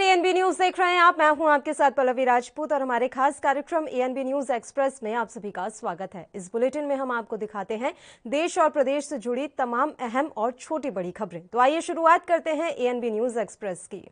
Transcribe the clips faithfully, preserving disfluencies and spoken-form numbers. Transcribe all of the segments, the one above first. नमस्कार, ANB news देख रहे हैं आप। मैं हूं आपके साथ पल्लवी राजपूत और हमारे खास कार्यक्रम एएनबी न्यूज एक्सप्रेस में आप सभी का स्वागत है। इस बुलेटिन में हम आपको दिखाते हैं देश और प्रदेश से जुड़ी तमाम अहम और छोटी बड़ी खबरें। तो आइए शुरुआत करते हैं एएनबी न्यूज एक्सप्रेस की।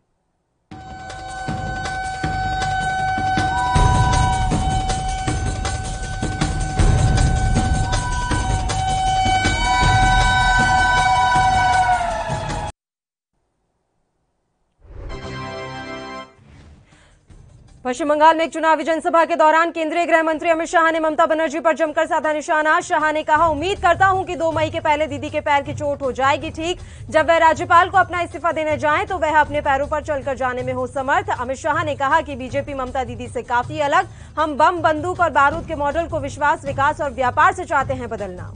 पश्चिम बंगाल में एक चुनावी जनसभा के दौरान केंद्रीय गृह मंत्री अमित शाह ने ममता बनर्जी पर जमकर साधा निशाना। शाह ने कहा, उम्मीद करता हूं कि दो मई के पहले दीदी के पैर की चोट हो जाएगी ठीक। जब वह राज्यपाल को अपना इस्तीफा देने जाएं तो वह अपने पैरों पर चलकर जाने में हो समर्थ। अमित शाह ने कहा कि बीजेपी ममता दीदी से काफी अलग, हम बम बंदूक और बारूद के मॉडल को विश्वास, विकास और व्यापार से चाहते हैं बदलना।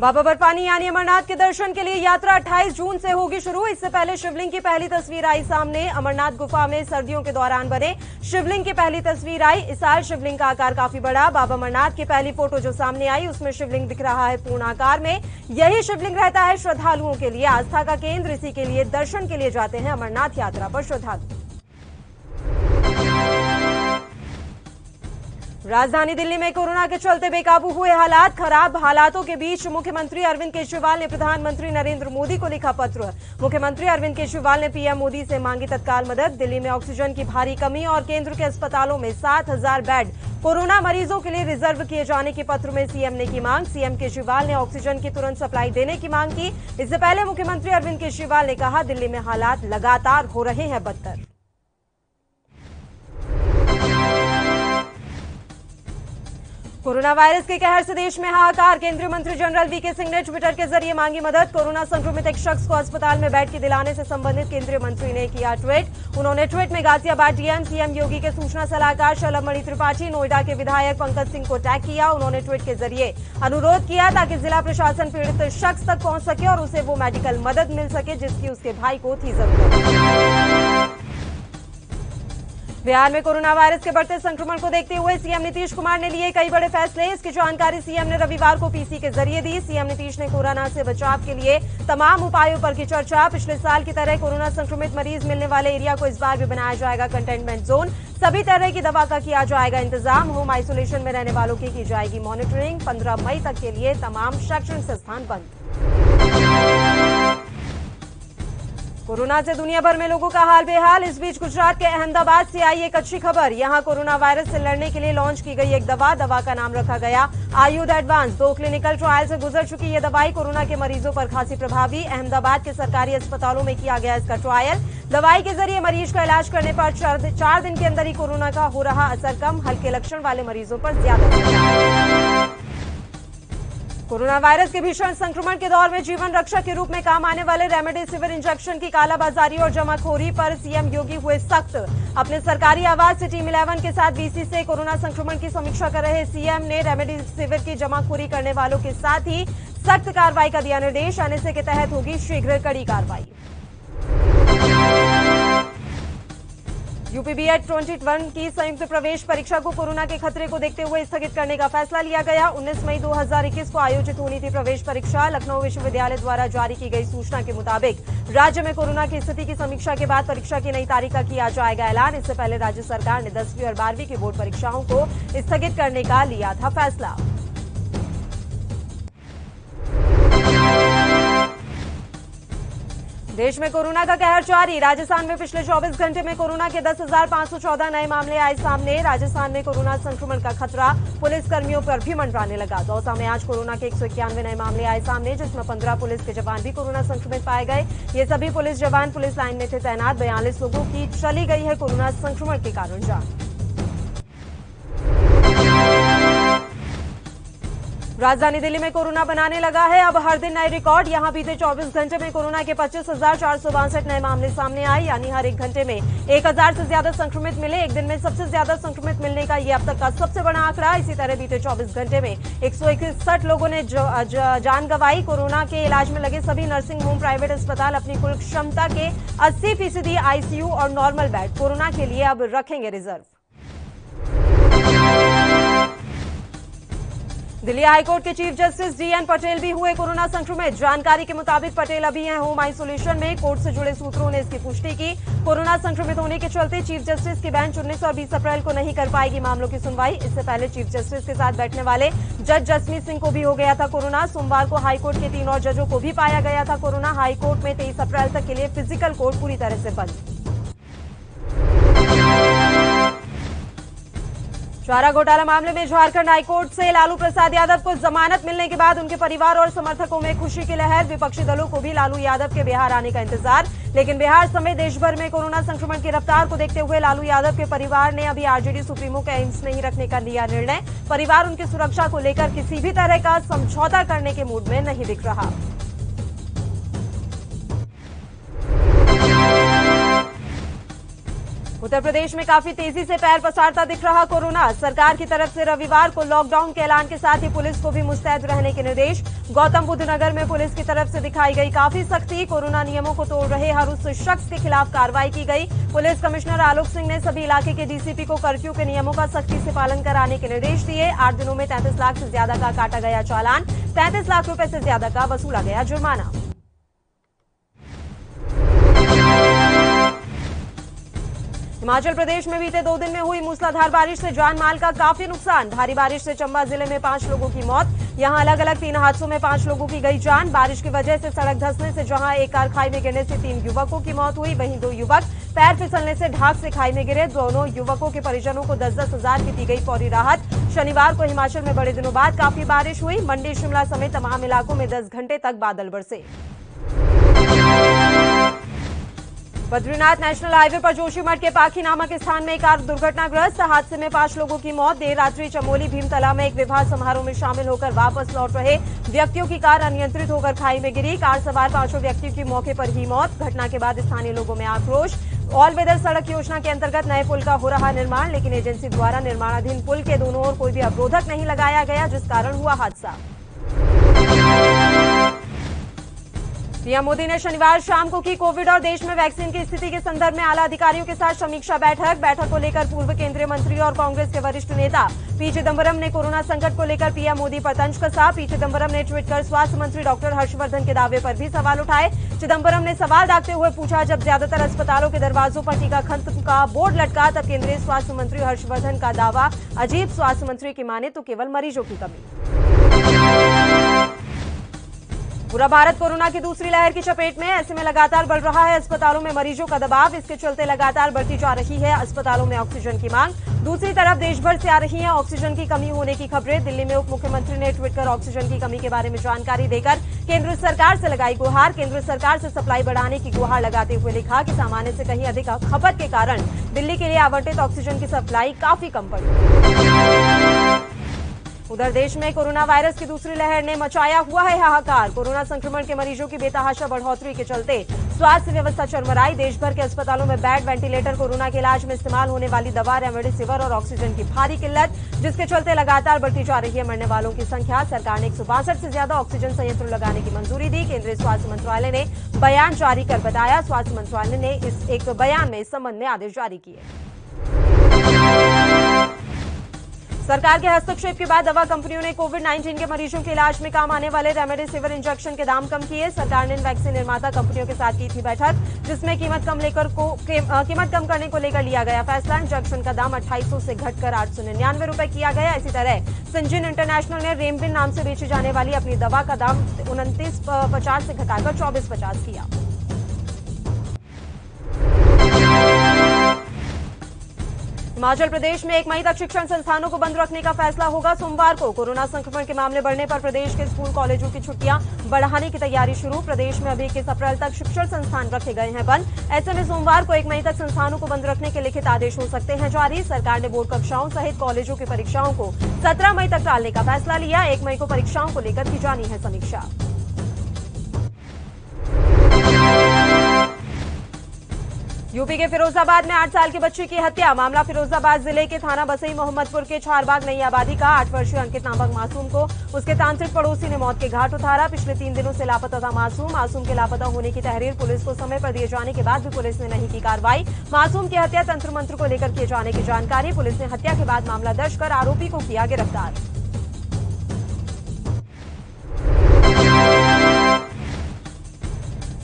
बाबा बर्फानी यानी अमरनाथ के दर्शन के लिए यात्रा अट्ठाईस जून से होगी शुरू। इससे पहले शिवलिंग की पहली तस्वीर आई सामने। अमरनाथ गुफा में सर्दियों के दौरान बने शिवलिंग की पहली तस्वीर आई। इस साल शिवलिंग का आकार काफी बड़ा। बाबा अमरनाथ की पहली फोटो जो सामने आई उसमें शिवलिंग दिख रहा है पूर्ण आकार में। यही शिवलिंग रहता है श्रद्धालुओं के लिए आस्था का केंद्र। इसी के लिए दर्शन के लिए जाते हैं अमरनाथ यात्रा पर श्रद्धालु। राजधानी दिल्ली में कोरोना के चलते बेकाबू हुए हालात। खराब हालातों के बीच मुख्यमंत्री अरविंद केजरीवाल ने प्रधानमंत्री नरेंद्र मोदी को लिखा पत्र। मुख्यमंत्री अरविंद केजरीवाल ने पीएम मोदी से मांगी तत्काल मदद। दिल्ली में ऑक्सीजन की भारी कमी और केंद्र के अस्पतालों में सात हजार बेड कोरोना मरीजों के लिए रिजर्व किए जाने के पत्र में सीएम ने की मांग। सीएम केजरीवाल ने ऑक्सीजन की तुरंत सप्लाई देने की मांग की। इससे पहले मुख्यमंत्री अरविंद केजरीवाल ने कहा, दिल्ली में हालात लगातार हो रहे हैं बदतर। कोरोना वायरस के कहर से देश में हाहाकार। केंद्रीय मंत्री जनरल वीके सिंह ने ट्विटर के जरिए मांगी मदद। कोरोना संक्रमित एक शख्स को अस्पताल में बेड की दिलाने से संबंधित केंद्रीय मंत्री ने किया ट्वीट। उन्होंने ट्वीट में गाजियाबाद डीएम सीएम योगी के सूचना सलाहकार शलभ मणि त्रिपाठी, नोएडा के विधायक पंकज सिंह को टैग किया। उन्होंने ट्वीट के जरिए अनुरोध किया ताकि जिला प्रशासन पीड़ित शख्स तक पहुंच सके और उसे वो मेडिकल मदद मिल सके जिसकी उसके भाई को थी जरूरत। बिहार में कोरोना वायरस के बढ़ते संक्रमण को देखते हुए सीएम नीतीश कुमार ने लिए कई बड़े फैसले। इसकी जानकारी सीएम ने रविवार को पीसी के जरिए दी। सीएम नीतीश ने कोरोना से बचाव के लिए तमाम उपायों पर की चर्चा। पिछले साल की तरह कोरोना संक्रमित मरीज मिलने वाले एरिया को इस बार भी बनाया जाएगा कंटेनमेंट जोन। सभी तरह की दवा का किया जाएगा इंतजाम। होम आइसोलेशन में रहने वालों की की जाएगी मॉनिटरिंग। पंद्रह मई तक के लिए तमाम शैक्षणिक संस्थान बंद। कोरोना से दुनिया भर में लोगों का हाल बेहाल। इस बीच गुजरात के अहमदाबाद से आई एक अच्छी खबर। यहां कोरोना वायरस से लड़ने के लिए लॉन्च की गई एक दवा। दवा का नाम रखा गया आयुध एडवांस्ड। दो क्लिनिकल ट्रायल से गुजर चुकी ये दवाई कोरोना के मरीजों पर खासी प्रभावी। अहमदाबाद के सरकारी अस्पतालों में किया गया इसका ट्रायल। दवाई के जरिए मरीज का इलाज करने पर चार, चार दिन के अंदर ही कोरोना का हो रहा असर कम। हल्के लक्षण वाले मरीजों पर ज्यादा। कोरोना वायरस के भीषण संक्रमण के दौर में जीवन रक्षा के रूप में काम आने वाले रेमडेसिविर इंजेक्शन की कालाबाजारी और जमाखोरी पर सीएम योगी हुए सख्त। अपने सरकारी आवास से टीम इलेवन के साथ बीसी से कोरोना संक्रमण की समीक्षा कर रहे सीएम ने रेमडेसिविर की जमाखोरी करने वालों के साथ ही सख्त कार्रवाई का दिया निर्देश। एनएसए के तहत होगी शीघ्र कड़ी कार्रवाई। यूपीबीएड ट्वेंटी वन की संयुक्त प्रवेश परीक्षा को कोरोना के खतरे को देखते हुए स्थगित करने का फैसला लिया गया। उन्नीस मई दो हजार इक्कीस को आयोजित होनी थी प्रवेश परीक्षा। लखनऊ विश्वविद्यालय द्वारा जारी की गई सूचना के मुताबिक राज्य में कोरोना की स्थिति की समीक्षा के बाद परीक्षा की नई तारीख का किया जाएगा ऐलान। इससे पहले राज्य सरकार ने दसवीं और बारहवीं की बोर्ड परीक्षाओं को स्थगित करने का लिया था फैसला। देश में कोरोना का कहर जारी। राजस्थान में पिछले चौबीस घंटे में कोरोना के दस हजार पांच सौ चौदह नए मामले आए सामने। राजस्थान में कोरोना संक्रमण का खतरा पुलिसकर्मियों पर भी मंडराने लगा। दौसा में आज कोरोना के एक सौ इक्यानवे नए मामले आए सामने, जिसमें पंद्रह पुलिस के जवान भी कोरोना संक्रमित पाए गए। ये सभी पुलिस जवान पुलिस लाइन में थे तैनात। बयालीस लोगों की चली गई है कोरोना संक्रमण के कारण जान। राजधानी दिल्ली में कोरोना बनाने लगा है अब हर दिन नए रिकॉर्ड। यहां बीते चौबीस घंटे में कोरोना के पच्चीस हजार चार सौ बासठ नए मामले सामने आए, यानी हर एक घंटे में एक हजार से ज्यादा संक्रमित मिले। एक दिन में सबसे ज्यादा संक्रमित मिलने का ये अब तक का सबसे बड़ा आंकड़ा। इसी तरह बीते चौबीस घंटे में एक सौ इकसठ लोगों ने ज, ज, जान गंवाई। कोरोना के इलाज में लगे सभी नर्सिंग होम प्राइवेट अस्पताल अपनी कुल क्षमता के अस्सी फीसदी आईसीयू और नॉर्मल बेड कोरोना के लिए अब रखेंगे रिजर्व। दिल्ली हाईकोर्ट के चीफ जस्टिस डीएन पटेल भी हुए कोरोना संक्रमित। जानकारी के मुताबिक पटेल अभी हैं होम आइसोलेशन में। कोर्ट से जुड़े सूत्रों ने इसकी पुष्टि की। कोरोना संक्रमित होने के चलते चीफ जस्टिस की बेंच उन्नीस और बीस अप्रैल को नहीं कर पाएगी मामलों की सुनवाई। इससे पहले चीफ जस्टिस के साथ बैठने वाले जज जसमीत सिंह को भी हो गया था कोरोना। सोमवार को हाईकोर्ट के तीन और जजों को भी पाया गया था कोरोना। हाईकोर्ट में तेईस अप्रैल तक के लिए फिजिकल कोर्ट पूरी तरह से बंद। गारा घोटाला मामले में झारखंड हाईकोर्ट से लालू प्रसाद यादव को जमानत मिलने के बाद उनके परिवार और समर्थकों में खुशी की लहर। विपक्षी दलों को भी लालू यादव के बिहार आने का इंतजार। लेकिन बिहार समेत देशभर में कोरोना संक्रमण की रफ्तार को देखते हुए लालू यादव के परिवार ने अभी आरजेडी सुप्रीमो के एम्स नहीं रखने का लिया निर्णय। परिवार उनकी सुरक्षा को लेकर किसी भी तरह का समझौता करने के मूड में नहीं दिख रहा। उत्तर प्रदेश में काफी तेजी से पैर पसारता दिख रहा कोरोना। सरकार की तरफ से रविवार को लॉकडाउन के ऐलान के साथ ही पुलिस को भी मुस्तैद रहने के निर्देश। गौतम बुद्ध नगर में पुलिस की तरफ से दिखाई गई काफी सख्ती। कोरोना नियमों को तोड़ रहे हर उस शख्स के खिलाफ कार्रवाई की गई। पुलिस कमिश्नर आलोक सिंह ने सभी इलाके के डीसीपी को कर्फ्यू के नियमों का सख्ती से पालन कराने के निर्देश दिए। आठ दिनों में तैंतीस लाख से ज्यादा का काटा गया चालान। तैंतीस लाख रूपये से ज्यादा का वसूला गया जुर्माना। हिमाचल प्रदेश में बीते दो दिन में हुई मूसलाधार बारिश से जान माल का काफी नुकसान। भारी बारिश से चंबा जिले में पांच लोगों की मौत। यहां अलग अलग तीन हादसों में पांच लोगों की गई जान। बारिश की वजह से सड़क धंसने से जहां एक कार खाई में गिरने से तीन युवकों की मौत हुई, वहीं दो युवक पैर फिसलने से ढाक से खाई में गिरे। दोनों युवकों के परिजनों को दस दस हजार की दी गई फौरी राहत। शनिवार को हिमाचल में बड़े दिनों बाद काफी बारिश हुई। मंडी, शिमला समेत तमाम इलाकों में दस घंटे तक बादल बरसे। बद्रीनाथ नेशनल हाईवे पर जोशीमठ के पाखी नामक स्थान में एक कार दुर्घटनाग्रस्त। हादसे में पांच लोगों की मौत। देर रात्रि चमोली भीमतला में एक विवाह समारोह में शामिल होकर वापस लौट रहे व्यक्तियों की कार अनियंत्रित होकर खाई में गिरी। कार सवार पांचों व्यक्तियों की मौके पर ही मौत। घटना के बाद स्थानीय लोगों में आक्रोश। ऑल वेदर सड़क योजना के अंतर्गत नए पुल का हो रहा निर्माण, लेकिन एजेंसी द्वारा निर्माणाधीन पुल के दोनों ओर कोई भी अवरोधक नहीं लगाया गया, जिस कारण हुआ हादसा। पीएम मोदी ने शनिवार शाम को की कोविड और देश में वैक्सीन की स्थिति के संदर्भ में आला अधिकारियों के साथ समीक्षा बैठक। बैठक को लेकर पूर्व केंद्रीय मंत्री और कांग्रेस के वरिष्ठ नेता पी चिदंबरम ने कोरोना संकट को लेकर पीएम मोदी पर तंज कसा। पी चिदंबरम ने ट्वीट कर स्वास्थ्य मंत्री डॉक्टर हर्षवर्धन के दावे पर भी सवाल उठाए। चिदंबरम ने सवाल दागते हुए पूछा, जब ज्यादातर अस्पतालों के दरवाजों पर टीकाखंड का बोर्ड लटका, तब केंद्रीय स्वास्थ्य मंत्री हर्षवर्धन का दावा अजीब। स्वास्थ्य मंत्री की माने तो केवल मरीजों की कमी। पूरा भारत कोरोना की दूसरी लहर की चपेट में। ऐसे में लगातार बढ़ रहा है अस्पतालों में मरीजों का दबाव। इसके चलते लगातार बढ़ती जा रही है अस्पतालों में ऑक्सीजन की मांग। दूसरी तरफ देशभर से आ रही है ऑक्सीजन की कमी होने की खबरें। दिल्ली में उप मुख्यमंत्री ने ट्वीट कर ऑक्सीजन की कमी के बारे में जानकारी देकर केंद्र सरकार से लगाई गुहार। केंद्र सरकार से सप्लाई बढ़ाने की गुहार लगाते हुए लिखा कि सामान्य से कहीं अधिक खपत के कारण दिल्ली के लिए आवंटित ऑक्सीजन की सप्लाई काफी कम पड़ी। उधर देश में कोरोना वायरस की दूसरी लहर ने मचाया हुआ है हाहाकार। कोरोना संक्रमण के मरीजों की बेतहाशा बढ़ोतरी के चलते स्वास्थ्य व्यवस्था चरमराई। देशभर के अस्पतालों में बेड, वेंटिलेटर, कोरोना के इलाज में इस्तेमाल होने वाली दवा, रेमडेसिविर और ऑक्सीजन की भारी किल्लत, जिसके चलते लगातार बढ़ती जा रही है मरने वालों की संख्या। सरकार ने एक सौ बासठ से ज्यादा ऑक्सीजन संयंत्र लगाने की मंजूरी दी। केंद्रीय स्वास्थ्य मंत्रालय ने बयान जारी कर बताया। स्वास्थ्य मंत्रालय ने इस एक बयान में इस संबंध में आदेश जारी किए। सरकार के हस्तक्षेप के बाद दवा कंपनियों ने कोविड नाइन्टीन के मरीजों के इलाज में काम आने वाले रेमडेसिविर इंजेक्शन के दाम कम किए। सरकार ने वैक्सीन निर्माता कंपनियों के साथ की थी बैठक, जिसमें कीमत कम लेकर को कीमत कम करने को लेकर लिया गया फैसला। इंजेक्शन का दाम अट्ठाईस सौ से घटकर आठ सौ निन्यानवे रुपए किया गया। इसी तरह सिंजिन इंटरनेशनल ने रेमडिन नाम से बेची जाने वाली अपनी दवा का दाम उनतीस पचास से घटाकर चौबीस पचास किया। हिमाचल प्रदेश में एक मई तक शिक्षण संस्थानों को बंद रखने का फैसला होगा सोमवार को। कोरोना संक्रमण के मामले बढ़ने पर प्रदेश के स्कूल कॉलेजों की छुट्टियां बढ़ाने की तैयारी शुरू। प्रदेश में अभी इक्कीस अप्रैल तक शिक्षण संस्थान रखे गए हैं बंद। ऐसे में सोमवार को एक मई तक संस्थानों को बंद रखने के लिखित आदेश हो सकते हैं जारी। सरकार ने बोर्ड कक्षाओं सहित कॉलेजों की परीक्षाओं को सत्रह मई तक टालने का फैसला लिया। एक मई को परीक्षाओं को लेकर की जानी है समीक्षा। यूपी के फिरोजाबाद में आठ साल की बच्ची की हत्या मामला। फिरोजाबाद जिले के थाना बसई मोहम्मदपुर के छारबाग नई आबादी का आठ वर्षीय अंकित नामक मासूम को उसके तांत्रिक पड़ोसी ने मौत के घाट उतारा। पिछले तीन दिनों से लापता था मासूम। मासूम के लापता होने की तहरीर पुलिस को समय पर दिए जाने के बाद भी पुलिस ने नहीं की कार्रवाई। मासूम की हत्या तंत्र मंत्र को लेकर किए जाने की जानकारी। पुलिस ने हत्या के बाद मामला दर्ज कर आरोपी को किया गिरफ्तार।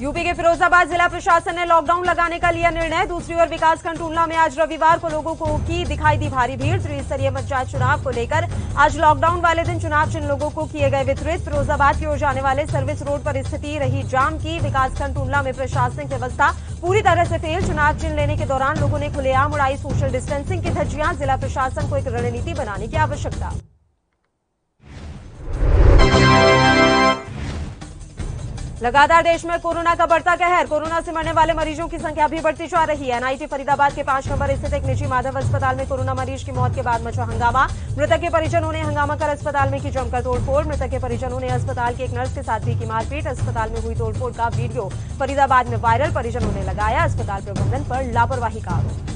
यूपी के फिरोजाबाद जिला प्रशासन ने लॉकडाउन लगाने का लिया निर्णय। दूसरी ओर विकासखंड टूलना में आज रविवार को लोगों को की दिखाई दी भारी भीड़। त्रिस्तरीय पंचायत चुनाव को लेकर आज लॉकडाउन वाले दिन चुनाव चिन्ह लोगों को किए गए वितरित। फिरोजाबाद की ओर जाने वाले सर्विस रोड पर स्थिति रही जाम की। विकासखंड टूलना में प्रशासनिक व्यवस्था पूरी तरह से फेल। चुनाव चिन्ह लेने के दौरान लोगों ने खुलेआम उड़ाई सोशल डिस्टेंसिंग की धज्जियां। जिला प्रशासन को एक रणनीति बनाने की आवश्यकता। लगातार देश में कोरोना का बढ़ता कहर। कोरोना से मरने वाले मरीजों की संख्या भी बढ़ती जा रही है। एनआईटी फरीदाबाद के पांच नंबर स्थित एक निजी माधव अस्पताल में कोरोना मरीज की मौत के बाद मचा हंगामा। मृतक के परिजनों ने हंगामा कर अस्पताल में की जमकर तोड़फोड़। मृतक के परिजनों ने अस्पताल की एक नर्स के साथ भी की मारपीट। अस्पताल में हुई तोड़फोड़ का वीडियो फरीदाबाद में वायरल। परिजनों ने लगाया अस्पताल प्रबंधन पर लापरवाही का आरोप।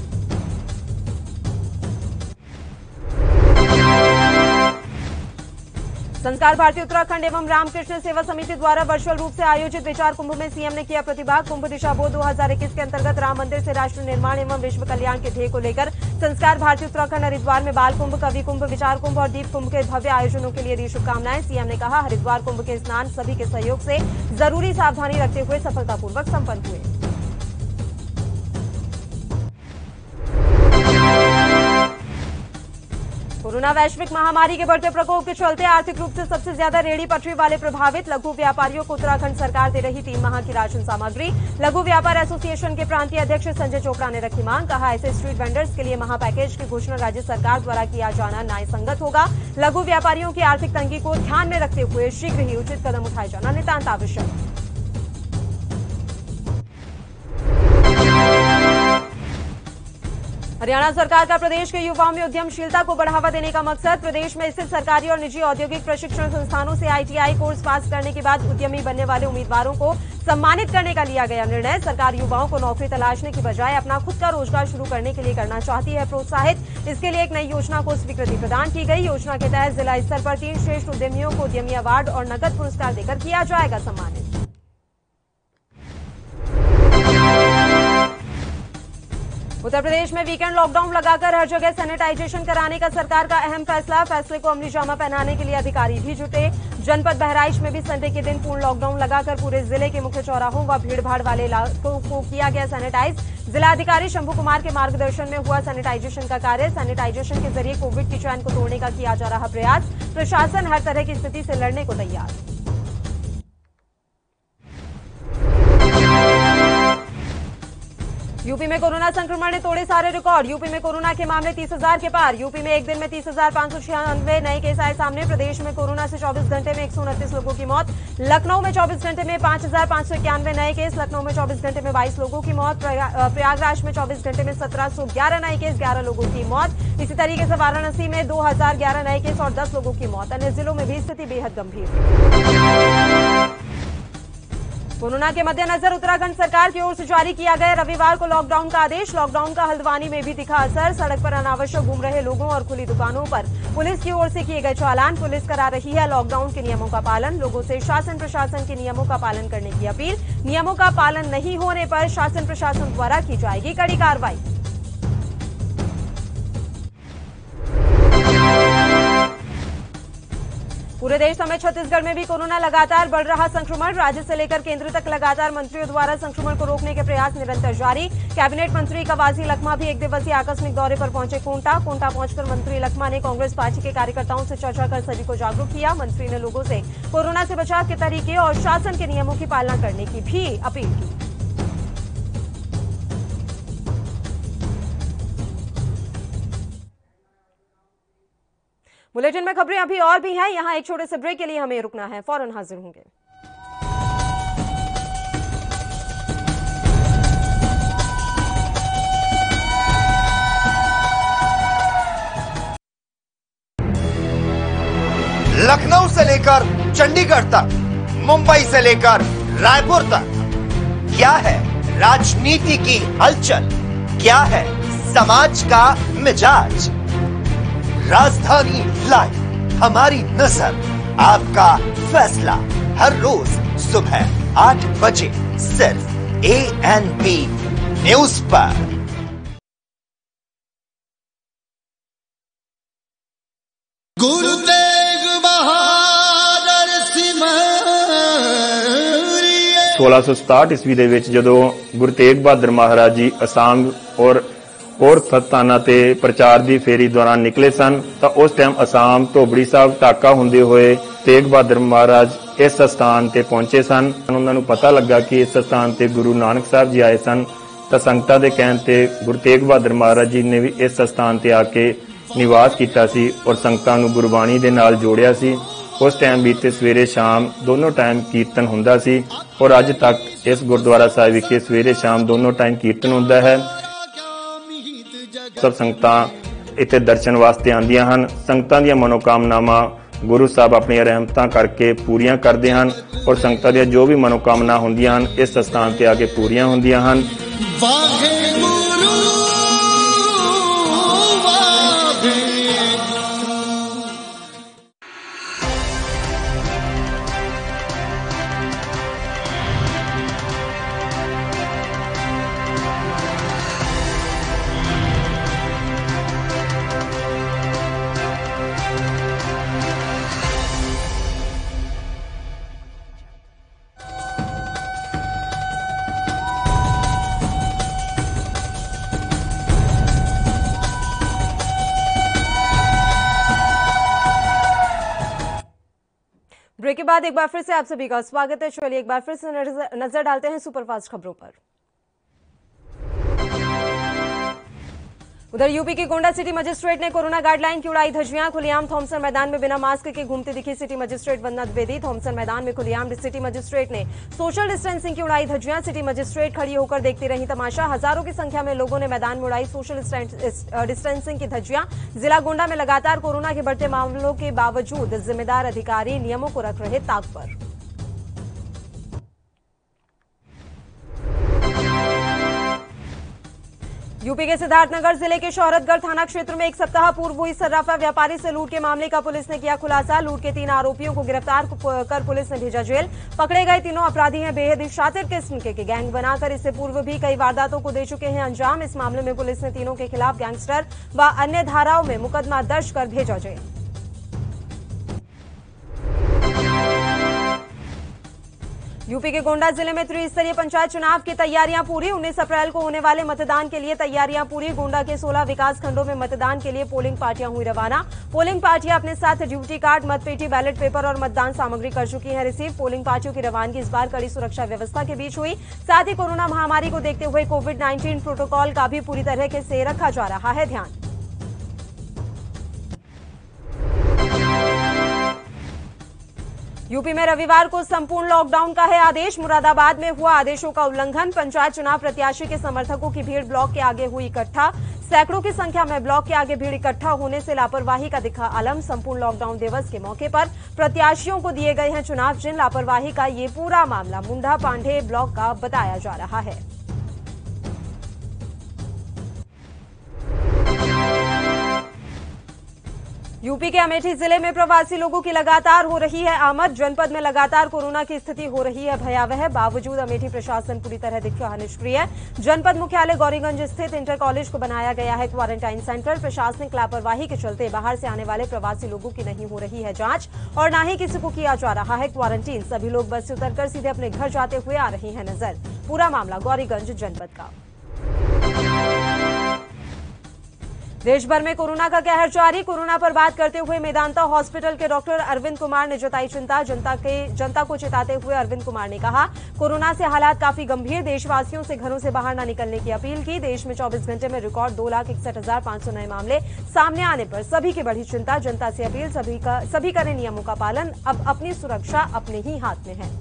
संस्कार भारतीय उत्तराखंड एवं रामकृष्ण सेवा समिति द्वारा वर्चुअल रूप से आयोजित विचार कुंभ में सीएम ने किया प्रतिभाग। कुंभ दिशा बोध दो हज़ार इक्कीस के अंतर्गत राम मंदिर से राष्ट्र निर्माण एवं विश्व कल्याण के ध्येय को लेकर संस्कार भारतीय उत्तराखंड हरिद्वार में बाल कुंभ, कवि कुंभ, विचार कुंभ और दीप कुंभ के भव्य आयोजनों के लिए दी शुभकामनाएं। सीएम ने कहा हरिद्वार कुंभ के स्नान सभी के सहयोग से जरूरी सावधानी रखते हुए सफलतापूर्वक संपन्न हुए। कोरोना वैश्विक महामारी के बढ़ते प्रकोप के चलते आर्थिक रूप से सबसे ज्यादा रेहड़ी पटरी वाले प्रभावित लघु व्यापारियों को उत्तराखंड सरकार दे रही तीन माह की राशन सामग्री। लघु व्यापार एसोसिएशन के प्रांतीय अध्यक्ष संजय चोपड़ा ने रखी मांग। कहा ऐसे स्ट्रीट वेंडर्स के लिए महा पैकेज की घोषणा राज्य सरकार द्वारा किया जाना न्यायसंगत होगा। लघु व्यापारियों की आर्थिक तंगी को ध्यान में रखते हुए शीघ्र ही उचित कदम उठाए जाना नितांत आवश्यक। हरियाणा सरकार का प्रदेश के युवाओं में उद्यमशीलता को बढ़ावा देने का मकसद। प्रदेश में स्थित सरकारी और निजी औद्योगिक प्रशिक्षण संस्थानों से आईटीआई कोर्स पास करने के बाद उद्यमी बनने वाले उम्मीदवारों को सम्मानित करने का लिया गया निर्णय। सरकार युवाओं को नौकरी तलाशने की बजाय अपना खुद का रोजगार शुरू करने के लिए करना चाहती है प्रोत्साहित। इसके लिए एक नई योजना को स्वीकृति प्रदान की गई। योजना के तहत जिला स्तर पर तीन श्रेष्ठ उद्यमियों को उद्यमी अवार्ड और नकद पुरस्कार देकर किया जाएगा सम्मानित। उत्तर प्रदेश में वीकेंड लॉकडाउन लगाकर हर जगह सैनिटाइजेशन कराने का सरकार का अहम फैसला। फैसले को अमली जामा पहनाने के लिए अधिकारी भी जुटे। जनपद बहराइच में भी संडे के दिन पूर्ण लॉकडाउन लगाकर पूरे जिले के मुख्य चौराहों व भीड़भाड़ वाले इलाकों को किया गया सैनिटाइज। जिलाधिकारी शंभू कुमार के मार्गदर्शन में हुआ सैनिटाइजेशन का कार्य। सैनिटाइजेशन के जरिए कोविड की चैन को तोड़ने का किया जा रहा प्रयास। प्रशासन हर तरह की स्थिति से लड़ने को तैयार। यूपी में कोरोना संक्रमण ने तोड़े सारे रिकॉर्ड। यूपी में कोरोना के मामले तीस हज़ार के पार। यूपी में एक दिन में तीस हजार पांच सौ छियानवे नए केस आए सामने। प्रदेश में कोरोना से चौबीस घंटे में एक सौ उनतीस लोगों की मौत। लखनऊ में चौबीस घंटे में पांच हजार पांच सौ इक्यानवे नए केस। लखनऊ में चौबीस घंटे में बाईस लोगों की मौत। प्रयागराज में चौबीस घंटे में सत्रह सौ ग्यारह नए केस, ग्यारह लोगों की मौत। इसी तरीके से वाराणसी में दो हजार ग्यारह नए केस और दस लोगों की मौत। अन्य जिलों में भी स्थिति बेहद गंभीर। कोरोना के मद्देनजर उत्तराखंड सरकार की ओर से जारी किया गया रविवार को लॉकडाउन का आदेश। लॉकडाउन का हल्द्वानी में भी दिखा असर। सड़क पर अनावश्यक घूम रहे लोगों और खुली दुकानों पर पुलिस की ओर से किए गए चालान। पुलिस करा रही है लॉकडाउन के नियमों का पालन। लोगों से शासन प्रशासन के नियमों का पालन करने की अपील। नियमों का पालन नहीं होने पर शासन प्रशासन द्वारा की जाएगी कड़ी कार्रवाई। पूरे देश समेत छत्तीसगढ़ में भी कोरोना लगातार बढ़ रहा संक्रमण। राज्य से लेकर केंद्र तक लगातार मंत्रियों द्वारा संक्रमण को रोकने के प्रयास निरंतर जारी। कैबिनेट मंत्री कवासी लखमा भी एक दिवसीय आकस्मिक दौरे पर पहुंचे कोंटा। कोंटा पहुंचकर मंत्री लखमा ने कांग्रेस पार्टी के कार्यकर्ताओं से चर्चा कर सभी को जागरूक किया। मंत्री ने लोगों से कोरोना से बचाव के तरीके और शासन के नियमों की पालना करने की भी अपील की। बुलेटिन में खबरें अभी और भी हैं। यहाँ एक छोटे से ब्रेक के लिए हमें रुकना है, फौरन हाजिर होंगे। लखनऊ से लेकर चंडीगढ़ तक, मुंबई से लेकर रायपुर तक, क्या है राजनीति की हलचल, क्या है समाज का मिजाज। राजधानी लाइव, हमारी नजर, आपका फैसला, हर रोज सुबह आठ बजे सिर्फ एएनबी न्यूज पर। गुरु तेग बहादुर सिंह सोलह सौ सताहठ ईस्वी ਦੇ ਵਿੱਚ ਜਦੋਂ ਗੁਰੂ ਤੇਗ ਬਹਾਦਰ ਮਹਾਰਾਜ ਜੀ ਅਸਾਮ ਔਰ ਹੋਰ ਸਥਾਨਾਂ ਤੇ ਪ੍ਰਚਾਰ ਦੀ ਫੇਰੀ ਦੌਰਾਨ ਨਿਕਲੇ ਸਨ ਤਾਂ ਉਸ ਟਾਈਮ ਅਸਾਮ ਧੋਬੜੀ ਸਾਹਿਬ ਢਾਕਾ ਹੁੰਦੇ ਹੋਏ ਤੇਗ ਬਹਾਦਰ ਮਹਾਰਾਜ ਇਸ ਸਥਾਨ ਤੇ ਪਹੁੰਚੇ ਸਨ। ਉਹਨਾਂ ਨੂੰ ਪਤਾ ਲੱਗਾ ਕਿ ਇਸ ਸਥਾਨ ਤੇ ਗੁਰੂ ਨਾਨਕ ਸਾਹਿਬ ਜੀ ਆਏ ਸਨ ਤਾਂ ਸੰਗਤਾਂ ਦੇ ਕਹਿਣ ਤੇ ਗੁਰੂ ਤੇਗ ਬਹਾਦਰ ਮਹਾਰਾਜ ਜੀ ਨੇ ਵੀ ਇਸ ਸਥਾਨ ਤੇ ਆ ਕੇ ਨਿਵਾਸ ਕੀਤਾ ਸੀ ਔਰ ਸੰਗਤਾਂ ਨੂੰ ਗੁਰਬਾਣੀ ਦੇ ਨਾਲ ਜੋੜਿਆ ਸੀ। उस टाइम बीते सवेरे शाम दोनों टाइम कीर्तन हुंदा सी और अज तक इस गुरुद्वारा साहिब विखे सवेरे शाम दोनों टाइम कीर्तन हुंदा है। सब संगतां इत्थे दर्शन वास्ते आंदियां हन। संगतां दीयां मनोकामनावां गुरु साहब अपनी रहमतां करके पूरियां करदे हन और संगतां दीयां जो भी मनोकामना हुंदियां हन इस स्थान ते आके पूरियां हुंदियां हन। ब्रेक के बाद एक बार फिर से आप सभी का स्वागत है। चलिए एक बार फिर से नजर डालते हैं सुपरफास्ट खबरों पर। उधर यूपी के गोंडा सिटी मजिस्ट्रेट ने कोरोना गाइडलाइन की उड़ाई धज्जियां। खुलेआम थॉमसन मैदान में बिना मास्क के घूमती दिखी city magistrate Vandana Dwivedi. Thomson मैदान में खुलेआम सिटी मजिस्ट्रेट ने सोशल डिस्टेंसिंग की उड़ाई धज्जियां। सिटी मजिस्ट्रेट खड़ी होकर देखती रही तमाशा। हजारों की संख्या में लोगों ने मैदान में उड़ाई सोशल डिस्टेंसिंग की धज्जियां। जिला गोंडा में लगातार कोरोना के बढ़ते मामलों के बावजूद जिम्मेदार अधिकारी नियमों को रख रहे ताक पर। यूपी के सिद्धार्थनगर जिले के शौहरतगढ़ थाना क्षेत्र में एक सप्ताह पूर्व हुई सर्राफा व्यापारी से लूट के मामले का पुलिस ने किया खुलासा। लूट के तीन आरोपियों को गिरफ्तार कर पुलिस ने भेजा जेल। पकड़े गए तीनों अपराधी हैं बेहद शातिर किस्म के, गैंग बनाकर इससे पूर्व भी कई वारदातों को दे चुके हैं अंजाम। इस मामले में पुलिस ने तीनों के खिलाफ गैंगस्टर व अन्य धाराओं में मुकदमा दर्ज कर भेजा जेल। यूपी के गोंडा जिले में त्रिस्तरीय पंचायत चुनाव की तैयारियां पूरी। उन्नीस अप्रैल को होने वाले मतदान के लिए तैयारियां पूरी। गोंडा के सोलह विकास खंडों में मतदान के लिए पोलिंग पार्टियां हुई रवाना। पोलिंग पार्टियां अपने साथ ड्यूटी कार्ड, मतपेटी, बैलेट पेपर और मतदान सामग्री कर चुकी हैं रिसीव। पोलिंग पार्टियों की रवानगी इस बार कड़ी सुरक्षा व्यवस्था के बीच हुई। साथ ही कोरोना महामारी को देखते हुए कोविड नाइन्टीन प्रोटोकॉल का भी पूरी तरह से रखा जा रहा है ध्यान। यूपी में रविवार को संपूर्ण लॉकडाउन का है आदेश। मुरादाबाद में हुआ आदेशों का उल्लंघन। पंचायत चुनाव प्रत्याशी के समर्थकों की भीड़ ब्लॉक के आगे हुई इकट्ठा। सैकड़ों की संख्या में ब्लॉक के आगे भीड़ इकट्ठा होने से लापरवाही का दिखा आलम। संपूर्ण लॉकडाउन दिवस के मौके पर प्रत्याशियों को दिए गए हैं चुनाव चिन्ह। लापरवाही का ये पूरा मामला मुंडा पांडे ब्लॉक का बताया जा रहा है। यूपी के अमेठी जिले में प्रवासी लोगों की लगातार हो रही है आमद। जनपद में लगातार कोरोना की स्थिति हो रही है भयावह। बावजूद अमेठी प्रशासन पूरी तरह दिखा निष्क्रिय। जनपद मुख्यालय गौरीगंज स्थित इंटर कॉलेज को बनाया गया है क्वारंटाइन सेंटर। प्रशासनिक लापरवाही के चलते बाहर से आने वाले प्रवासी लोगों की नहीं हो रही है जांच और न ही किसी को किया जा रहा है क्वारंटीन। सभी लोग बस से उतरकर सीधे अपने घर जाते हुए आ रहे हैं नजर। पूरा मामला गौरीगंज जनपद का। देश भर में कोरोना का कहर जारी। कोरोना पर बात करते हुए मेदांता हॉस्पिटल के डॉक्टर अरविंद कुमार ने जताई चिंता। जनता के जनता को चेताते हुए अरविंद कुमार ने कहा कोरोना से हालात काफी गंभीर। देशवासियों से घरों से बाहर न निकलने की अपील की। देश में चौबीस घंटे में रिकॉर्ड दो लाख इकसठ हजार पांच सौ नए मामले सामने आने पर सभी की बढ़ी चिंता। जनता से अपील सभी का सभी करें नियमों का पालन। अब अपनी सुरक्षा अपने ही हाथ में है।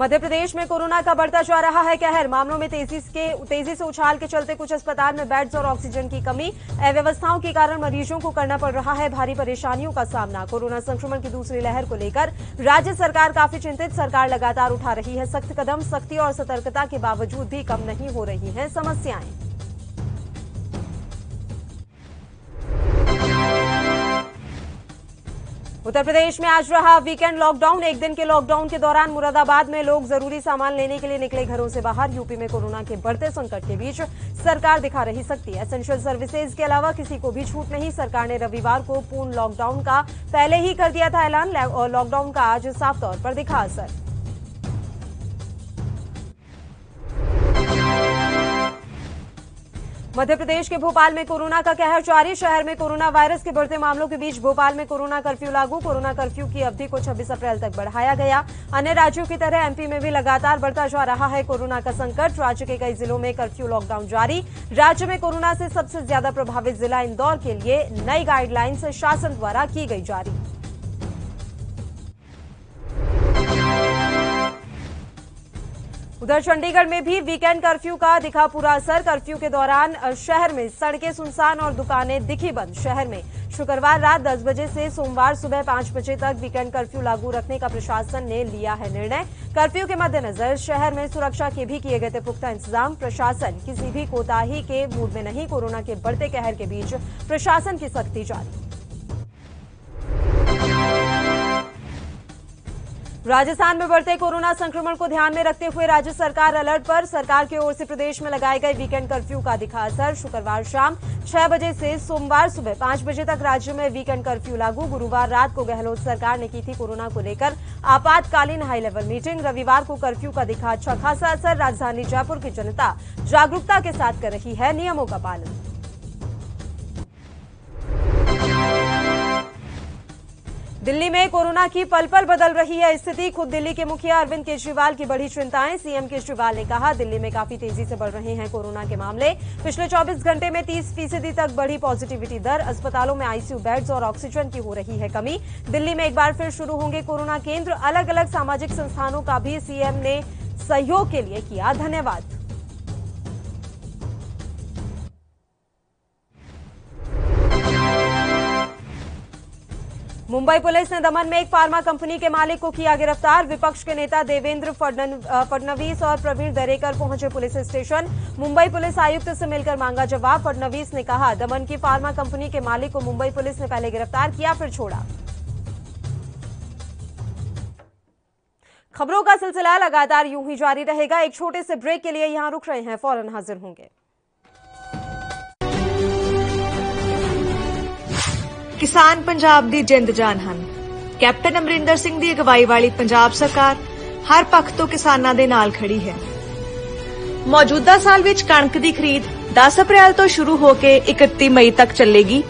मध्य प्रदेश में कोरोना का बढ़ता जा रहा है कहर। मामलों में तेजी के तेजी से उछाल के चलते कुछ अस्पताल में बेड्स और ऑक्सीजन की कमी। अव्यवस्थाओं के कारण मरीजों को करना पड़ रहा है भारी परेशानियों का सामना। कोरोना संक्रमण की दूसरी लहर को लेकर राज्य सरकार काफी चिंतित। सरकार लगातार उठा रही है सख्त कदम। सख्ती और सतर्कता के बावजूद भी कम नहीं हो रही है समस्याएं। उत्तर प्रदेश में आज रहा वीकेंड लॉकडाउन। एक दिन के लॉकडाउन के दौरान मुरादाबाद में लोग जरूरी सामान लेने के लिए निकले घरों से बाहर। यूपी में कोरोना के बढ़ते संकट के बीच सरकार दिखा रही सख्ती। एसेंशियल सर्विसेज के अलावा किसी को भी छूट नहीं। सरकार ने रविवार को पूर्ण लॉकडाउन का पहले ही कर दिया था ऐलान। लॉकडाउन का आज साफ तौर पर दिखा असर। मध्य प्रदेश के भोपाल में कोरोना का कहर जारी। शहर में कोरोना वायरस के बढ़ते मामलों के बीच भोपाल में कोरोना कर्फ्यू लागू। कोरोना कर्फ्यू की अवधि को छब्बीस अप्रैल तक बढ़ाया गया। अन्य राज्यों की तरह एमपी में भी लगातार बढ़ता जा रहा है कोरोना का संकट। राज्य के कई जिलों में कर्फ्यू लॉकडाउन जारी। राज्य में कोरोना से सबसे ज्यादा प्रभावित जिला इंदौर के लिए नई गाइडलाइंस शासन द्वारा की गई जारी। उधर चंडीगढ़ में भी वीकेंड कर्फ्यू का दिखा पूरा असर। कर्फ्यू के दौरान शहर में सड़कें सुनसान और दुकानें दिखी बंद। शहर में शुक्रवार रात दस बजे से सोमवार सुबह पाँच बजे तक वीकेंड कर्फ्यू लागू रखने का प्रशासन ने लिया है निर्णय। कर्फ्यू के मद्देनजर शहर में सुरक्षा के भी किए गए थे पुख्ता इंतजाम। प्रशासन किसी भी कोताही के मूड में नहीं। कोरोना के बढ़ते कहर के बीच प्रशासन की सख्ती जारी। राजस्थान में बढ़ते कोरोना संक्रमण को ध्यान में रखते हुए राज्य सरकार अलर्ट पर। सरकार की ओर से प्रदेश में लगाए गए वीकेंड कर्फ्यू का दिखा असर। शुक्रवार शाम छह बजे से सोमवार सुबह पाँच बजे तक राज्य में वीकेंड कर्फ्यू लागू। गुरुवार रात को गहलोत सरकार ने की थी कोरोना को लेकर आपातकालीन हाई लेवल मीटिंग। रविवार को कर्फ्यू का दिखा अच्छा खासा असर। राजधानी जयपुर की जनता जागरूकता के साथ कर रही है नियमों का पालन। दिल्ली में कोरोना की पल पल बदल रही है स्थिति। खुद दिल्ली के मुखिया अरविंद केजरीवाल की बढ़ी चिंताएं। सीएम केजरीवाल ने कहा, दिल्ली में काफी तेजी से बढ़ रहे हैं कोरोना के मामले। पिछले चौबीस घंटे में तीस फीसदी तक बढ़ी पॉजिटिविटी दर। अस्पतालों में आईसीयू बेड्स और ऑक्सीजन की हो रही है कमी। दिल्ली में एक बार फिर शुरू होंगे कोरोना केंद्र। अलग अलग सामाजिक संस्थानों का भी सीएम ने सहयोग के लिए किया धन्यवाद। मुंबई पुलिस ने दमन में एक फार्मा कंपनी के मालिक को किया गिरफ्तार। विपक्ष के नेता देवेंद्र फडणवीस और प्रवीण दरेकर पहुंचे पुलिस स्टेशन। मुंबई पुलिस आयुक्त से मिलकर मांगा जवाब। फडणवीस ने कहा, दमन की फार्मा कंपनी के मालिक को मुंबई पुलिस ने पहले गिरफ्तार किया फिर छोड़ा। खबरों का सिलसिला लगातार यूं ही जारी रहेगा। एक छोटे से ब्रेक के लिए यहां रुक रहे हैं, फौरन हाजिर होंगे। किसान पंजाब की जिंद जान हैं। कैप्टन अमरिंदर सिंह की अगवाई वाली पंजाब सरकार हर पक्ष तो किसानों के नाल खड़ी है। मौजूदा साल विच कणक की खरीद दस अप्रैल तो शुरू होकर इकतीस मई तक चलेगी।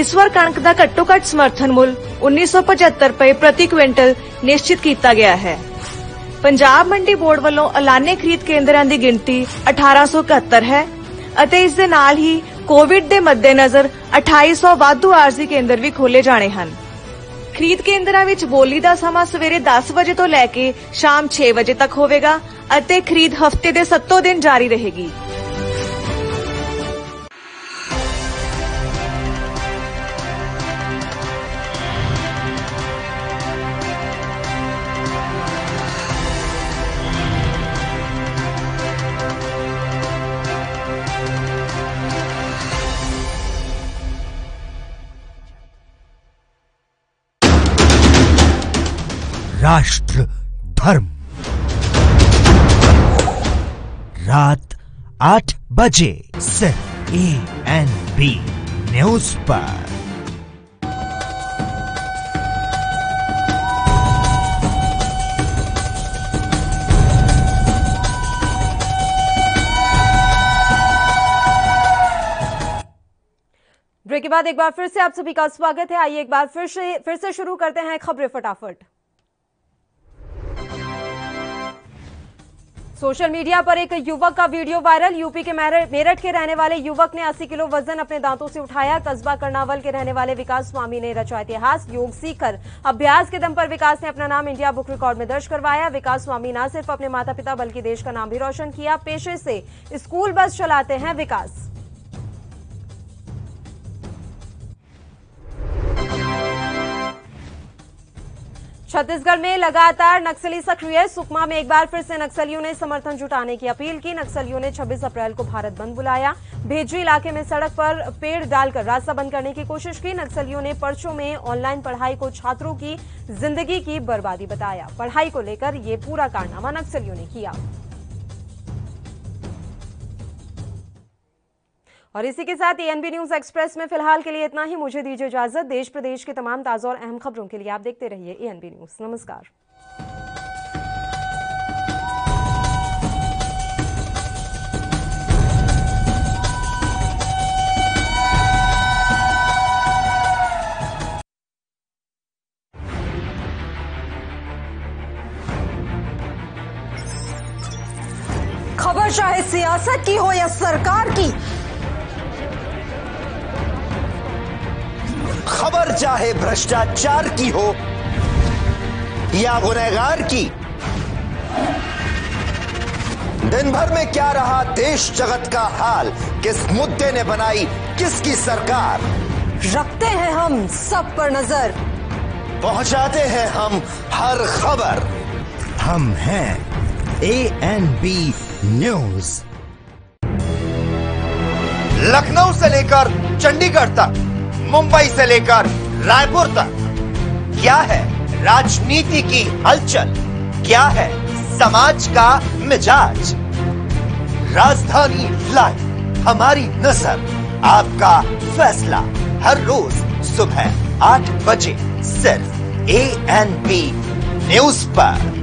इस बार कणक का घट्टो घट समर्थन मुल उन्नीस सौ पचहत्तर रुपए प्रति क्विंटल निश्चित किया गया है। पंजाब मंडी बोर्ड वालों एलाने खरीद केंद्रों की गिनती अठारह सौ इकहत्तर है। इस दे नाल ही कोविड के मद्देनजर अठाई सौ वाधू आरजी केंद्र भी खोले जाने हैं। खरीद केंद्रों में बोली का समा सवेरे दस बजे तो लैके शाम छे बजे तक होगा। खरीद हफ्ते के सत्तों दिन जारी रहेगी। राष्ट्र धर्म रात आठ बजे सिर्फ एएनबी न्यूज पर। ब्रेक के बाद एक बार फिर से आप सभी का स्वागत है। आइए एक बार फिर से फिर से शुरू करते हैं खबरें फटाफट। सोशल मीडिया पर एक युवक का वीडियो वायरल। यूपी के मेरठ के रहने वाले युवक ने अस्सी किलो वजन अपने दांतों से उठाया। कस्बा करनावल के रहने वाले विकास स्वामी ने रचा इतिहास। योग सीखकर अभ्यास के दम पर विकास ने अपना नाम इंडिया बुक रिकॉर्ड में दर्ज करवाया। विकास स्वामी न सिर्फ अपने माता पिता बल्कि देश का नाम भी रोशन किया। पेशे से स्कूल बस चलाते हैं विकास। छत्तीसगढ़ में लगातार नक्सली सक्रिय। सुकमा में एक बार फिर से नक्सलियों ने समर्थन जुटाने की अपील की। नक्सलियों ने छब्बीस अप्रैल को भारत बंद बुलाया। भेजरी इलाके में सड़क पर पेड़ डालकर रास्ता बंद करने की कोशिश की। नक्सलियों ने पर्चों में ऑनलाइन पढ़ाई को छात्रों की जिंदगी की बर्बादी बताया। पढ़ाई को लेकर ये पूरा कारनामा नक्सलियों ने किया। और इसी के साथ एएनबी न्यूज एक्सप्रेस में फिलहाल के लिए इतना ही। मुझे दीजिए इजाजत। देश प्रदेश के तमाम ताजा और अहम खबरों के लिए आप देखते रहिए एएनबी न्यूज। नमस्कार। खबर चाहे सियासत की हो या सरकार की, खबर चाहे भ्रष्टाचार की हो या गुनहगार की, दिन भर में क्या रहा देश जगत का हाल, किस मुद्दे ने बनाई किसकी सरकार, रखते हैं हम सब पर नजर, पहुंचाते हैं हम हर खबर। हम हैं एएनबी न्यूज। लखनऊ से लेकर चंडीगढ़ तक, मुंबई से लेकर रायपुर तक, क्या है राजनीति की हलचल, क्या है समाज का मिजाज। राजधानी लाइव, हमारी नजर, आपका फैसला, हर रोज सुबह आठ बजे सिर्फ एएनबी न्यूज पर।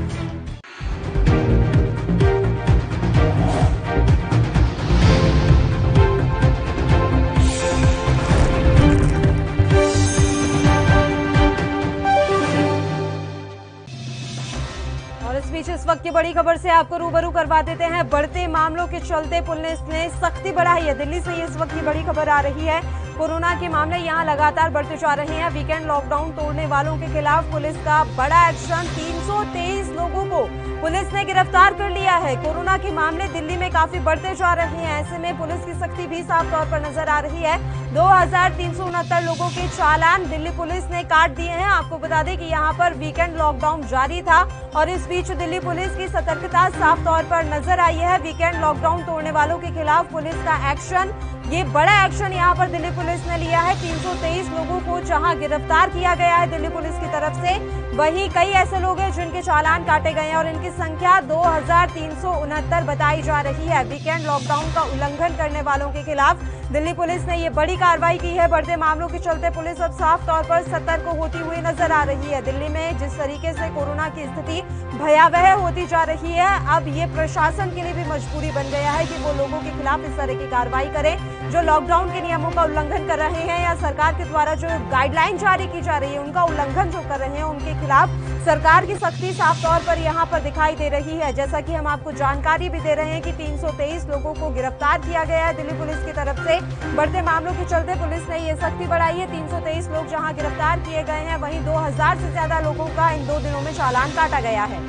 वक्त की बड़ी खबर से आपको रूबरू करवा देते हैं। बढ़ते मामलों के चलते पुलिस ने सख्ती बढ़ाई है। दिल्ली से इस वक्त की बड़ी खबर आ रही है। कोरोना के मामले यहां लगातार बढ़ते जा रहे हैं। वीकेंड लॉकडाउन तोड़ने वालों के खिलाफ पुलिस का बड़ा एक्शन। तीन सौ तेईस लोगों को पुलिस ने गिरफ्तार कर लिया है। कोरोना के मामले दिल्ली में काफी बढ़ते जा रहे हैं। ऐसे में पुलिस की सख्ती भी साफ तौर पर नजर आ रही है। दो हजार तीन सौ उनहत्तर लोगों के चालान दिल्ली पुलिस ने काट दिए हैं। आपको बता दें कि यहाँ पर वीकेंड लॉकडाउन जारी था और इस बीच दिल्ली पुलिस की सतर्कता साफ तौर पर नजर आई है। वीकेंड लॉकडाउन तोड़ने वालों के खिलाफ पुलिस का एक्शन, ये बड़ा एक्शन यहाँ पर दिल्ली पुलिस ने लिया है। तीन सौ तेईस लोगों को जहाँ गिरफ्तार किया गया है दिल्ली पुलिस की तरफ से, वहीं कई ऐसे लोग हैं जिनके चालान काटे गए हैं और इनकी संख्या दो हजार तीन सौ उनहत्तर बताई जा रही है। वीकेंड लॉकडाउन का उल्लंघन करने वालों के खिलाफ दिल्ली पुलिस ने ये बड़ी कार्रवाई की है। बढ़ते मामलों के चलते पुलिस अब साफ तौर पर सतर्क होती हुई नजर आ रही है। दिल्ली में जिस तरीके से कोरोना की स्थिति भयावह होती जा रही है, अब ये प्रशासन के लिए भी मजबूरी बन गया है कि वो लोगों के खिलाफ इस तरह की कार्रवाई करें जो लॉकडाउन के नियमों का उल्लंघन कर रहे हैं या सरकार के द्वारा जो गाइडलाइन जारी की जा रही है उनका उल्लंघन जो कर रहे हैं, उनके खिलाफ सरकार की सख्ती साफ तौर पर यहाँ पर दिखाई दे रही है। जैसा कि हम आपको जानकारी भी दे रहे हैं कि तीन सौ तेईस लोगों को गिरफ्तार किया गया है दिल्ली पुलिस की तरफ से। बढ़ते मामलों के चलते पुलिस ने ये सख्ती बढ़ाई है। तीन सौ तेईस लोग जहाँ गिरफ्तार किए गए हैं, वहीं दो हजार से ज्यादा लोगों का इन दो दिनों में चालान काटा गया है।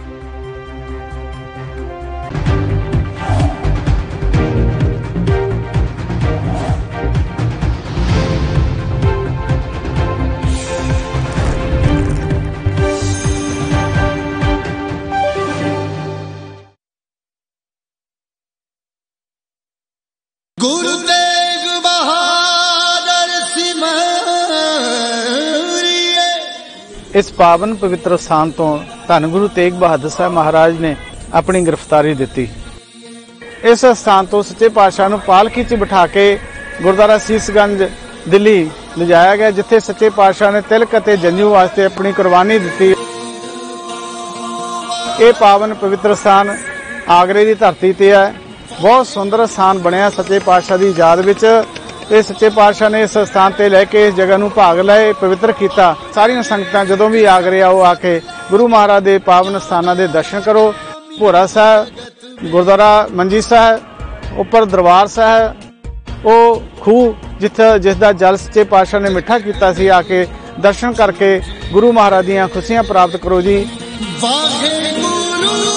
इस पावन पवित्र स्थान तो धन गुरु तेग बहादुर साहब महाराज ने अपनी गिरफ्तारी दी। इस स्थान तो सच्चे पातशाह पालकी च बिठा के गुरुद्वारा शीसगंज दिल्ली लिजाया गया, जिथे सच्चे पातशाह ने तिलक अते जंजू वास्ते अपनी कुर्बानी दी। ये पावन पवित्र स्थान आगरे की धरती ते है। बहुत सुंदर स्थान बनया सच्चे पातशाह की याद विच। ਇਹ ਸੱਚੇ ਪਾਤਸ਼ਾਹ ਨੇ ਇਸ ਸਥਾਨ ਤੇ ਲੈ ਕੇ ਇਸ ਜਗ੍ਹਾ ਨੂੰ ਭਾਗ ਲਏ, ਪਵਿੱਤਰ ਕੀਤਾ। ਸਾਰੀਆਂ ਸੰਗਤਾਂ ਜਦੋਂ ਵੀ ਆਗਰੇ ਆਓ, ਆ ਕੇ ਗੁਰੂ ਮਹਾਰਾਜ ਦੇ ਪਾਵਨ ਸਥਾਨਾਂ ਦੇ ਦਰਸ਼ਨ ਕਰੋ। ਭੋਰਾ ਸਾਹਿਬ, ਗੁਰਦੁਆਰਾ ਮੰਜੀ ਸਾਹਿਬ, ਉੱਪਰ ਦਰਬਾਰ ਸਾਹਿਬ, ਉਹ ਖੂਹ ਜਿੱਥੇ ਜਿਸ ਦਾ ਜਲ ਸੱਚੇ ਪਾਤਸ਼ਾਹ ਨੇ ਮਿੱਠਾ ਕੀਤਾ ਸੀ, ਆ ਕੇ ਦਰਸ਼ਨ ਕਰਕੇ ਗੁਰੂ ਮਹਾਰਾਜ ਦੀਆਂ ਖੁਸ਼ੀਆਂ ਪ੍ਰਾਪਤ ਕਰੋ ਜੀ। ਵਾਹਿਗੁਰੂ